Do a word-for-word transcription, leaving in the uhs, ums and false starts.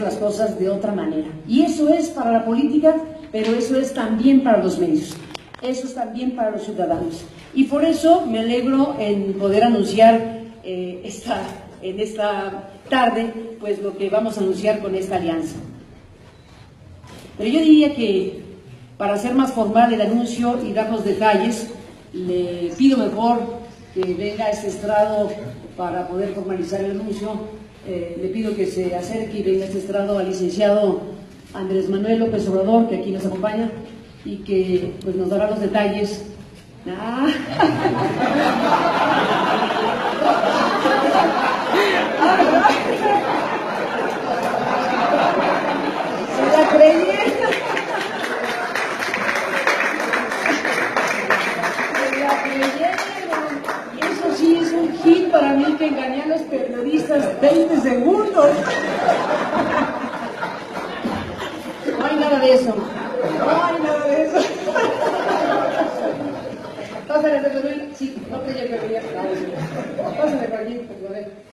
las cosas de otra manera. Y eso es para la política, pero eso es también para los medios, eso es también para los ciudadanos. Y por eso me alegro en poder anunciar eh, esta, en esta tarde pues lo que vamos a anunciar con esta alianza. Pero yo diría que para ser más formal el anuncio y dar los detalles, le pido mejor que venga a este estrado para poder formalizar el anuncio. Eh, le pido que se acerque y venga a este estrado al licenciado Andrés Manuel López Obrador, que aquí nos acompaña y que pues, nos dará los detalles. Ah. ¿Se la creí? Para mí que engañé a los periodistas veinte segundos. No hay nada de eso. No hay nada de eso. Pásale, Manuel. Sí, no creía que venía. Pásale, Manuel.